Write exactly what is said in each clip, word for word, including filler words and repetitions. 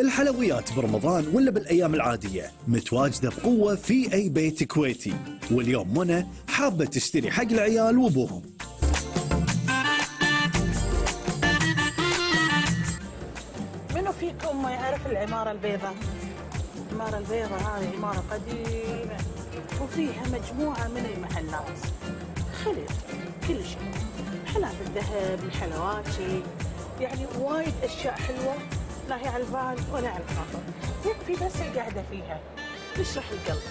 الحلويات برمضان ولا بالأيام العادية متواجدة بقوة في أي بيت كويتي، واليوم منى حابة تشتري حق العيال وأبوهم. منو فيكم ما يعرف العمارة البيضاء؟ العمارة البيضاء هذه عمارة قديمة وفيها مجموعة من المحلات، خليط كل شيء، محلات الذهب، الحلواتي، يعني وايد أشياء حلوة لا هي على البال ولا على الخاطر، يكفي بس القعدة فيها تشرح القلب.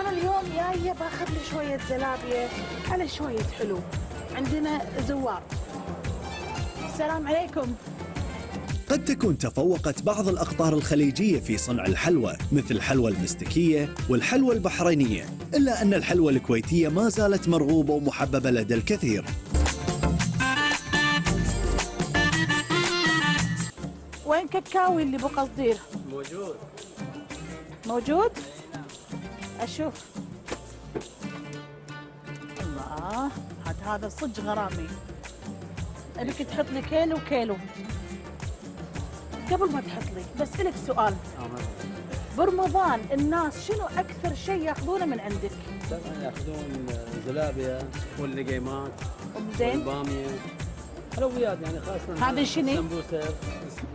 أنا اليوم جاية باخذ لي شوية زلابية على شوية حلو، عندنا زوار. السلام عليكم. قد تكون تفوقت بعض الأقطار الخليجية في صنع الحلوى مثل الحلوى المستكية والحلوى البحرينية، إلا أن الحلوى الكويتية ما زالت مرغوبة ومحببة لدى الكثير. وين كاكاوي اللي بقصدير؟ موجود موجود؟ أشوف. الله، عاد هذا صدق غرامي. أبيك تحط لي كيلو وكيلو. قبل ما تحط لي بسألك سؤال. برمضان الناس شنو أكثر شيء ياخذونه من عندك؟ طبعا ياخذون الزلابية واللقيمات والبامية حلويات، يعني خاصة هذه شنو؟ سمبوسة،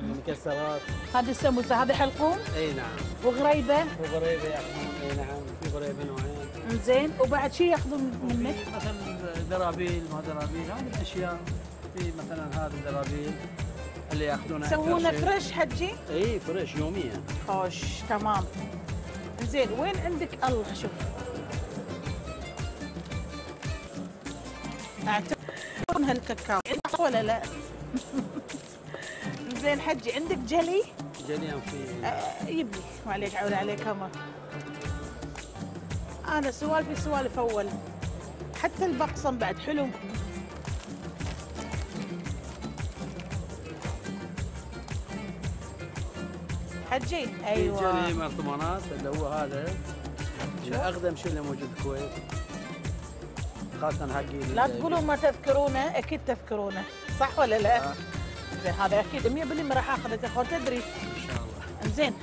مكسرات. هذه السمبوسة هذه حلقوم؟ اي نعم. وغريبة؟ وغريبة ياخذون، اي نعم، في غريبة نوعين. زين وبعد شيء ياخذون منك؟ مثلا درابيل، ما درابيل، هذه الأشياء. في مثلا هذه الدرابيل اللي ياخذونها يسوونه فريش حجي؟ اي فريش يوميا. خوش تمام. زين وين عندك الله شوف. اعتقد هالكاكاو ولا لا؟ زين حجي عندك جلي؟ جلي في آه يبلي ما عليك عول عليك همر. انا سوال في سوالف اول. حتى البقسم بعد حلو. حجي ايوه. جلي مرطمانات اللي هو هذا اقدم شيء اللي موجود بالكويت. خاصة حقي لا تقولوا ما تذكرونه، اكيد تذكرونه، صح ولا لا؟ آه. زين هذا اكيد مية بالمية راح اخذه تاخذ تدري. ان شاء الله. زين.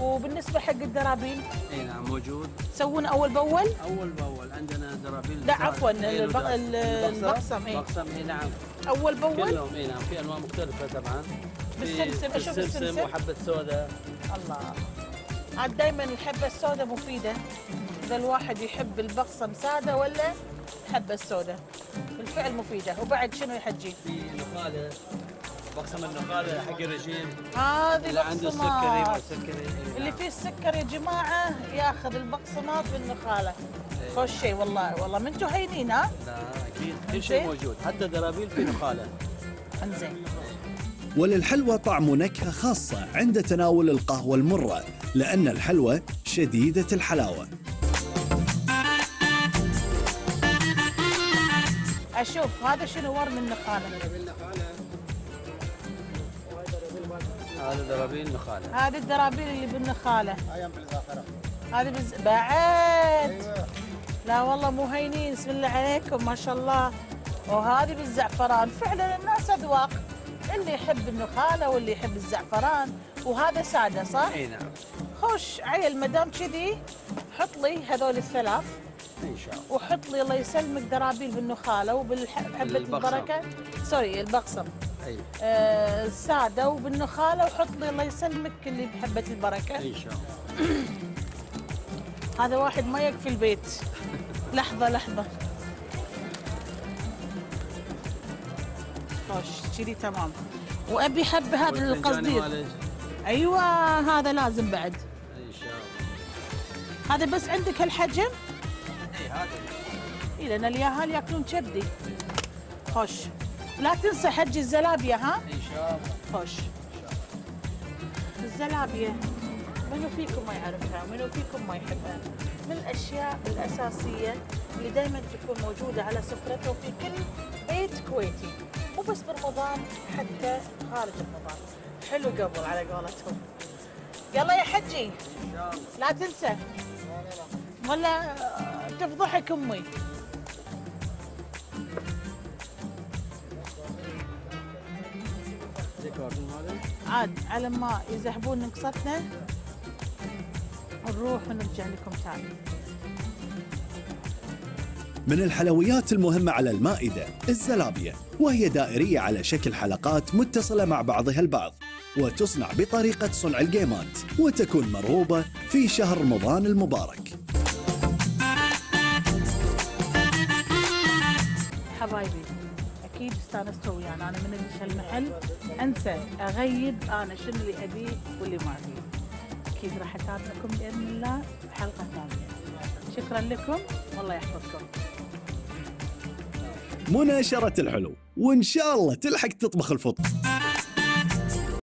وبالنسبة حق الدرابيل؟ اي نعم موجود. تسوون اول باول؟ اول باول عندنا درابيل. لا عفوا البقسم اي. البقسم اي نعم. اول باول؟ كلهم اي نعم في انواع مختلفة طبعا. بالسمسم اشوف السمسم وحبة سوداء. الله. عاد دائما الحبة السوداء مفيدة. إذا الواحد يحب البقسم سادة ولا حبة السوداء بالفعل مفيدة. وبعد شنو يحجي؟ في نخالة، بقسم النخالة حق الرجيم، هذه اللي عنده السكري والسكري اللي فيه السكر يا جماعة ياخذ البقسمات بالنخالة. خوش شيء والله والله ما انتم هينين ها؟ لا أكيد كل شيء موجود حتى درابيل في نخالة. انزين. وللحلوى طعم ونكهة خاصة عند تناول القهوة المرة لأن الحلوى شديدة الحلاوة. أشوف هذا شنو ور من نخالة؟ هذا درابيل نخالة. هذه الدرابيل اللي بالنخالة. هاي بالزعفران. هذه بز... بعد. أيوة. لا والله مو هينين بسم الله عليكم ما شاء الله. وهذه بالزعفران، فعلا الناس أذواق، اللي يحب النخالة واللي يحب الزعفران، وهذا سادة صح؟ أي نعم. خوش عيل مدام كذي حط لي هذول الثلاث. ان شاء الله. وحط لي الله يسلمك درابيل بالنخاله وبالحبه البركه سوري البقسم. اي آه الساده وبالنخاله وحط لي الله يسلمك اللي بحبه البركه. ان شاء الله. هذا واحد ما يكفي البيت. لحظه لحظه. خوش كذي تمام. وابي حبه هذا القصدير. ايوه هذا لازم بعد. ان شاء الله. هذا بس عندك هالحجم؟ اي لان الياهال ياكلون كبدي. خوش لا تنسى حج الزلابيه ها؟ ان شاء الله. خوش الزلابيه منو فيكم ما يعرفها؟ منو فيكم ما يحبها؟ من الاشياء الاساسيه اللي دائما تكون موجوده على سفرته في كل بيت كويتي، مو بس برمضان حتى خارج رمضان. حلو قبل على قولتهم. يلا يا حجي ان شاء الله لا تنسى ولا تفضحك امي. عاد على ما يزحبون نقصتنا نروح ونرجع لكم ثاني. من الحلويات المهمة على المائدة الزلابية، وهي دائرية على شكل حلقات متصلة مع بعضها البعض، وتصنع بطريقة صنع القيمات، وتكون مرغوبة في شهر رمضان المبارك. حبايبي أكيد استانستوا ويانا، أنا من أدش هالمحل أنسى أغيب أنا شنو اللي أبيه واللي ما أبيه. أكيد راح أتابعكم بإذن الله بحلقة ثانية. شكرا لكم والله يحفظكم. مناشرة الحلو وإن شاء الله تلحق تطبخ الفطور.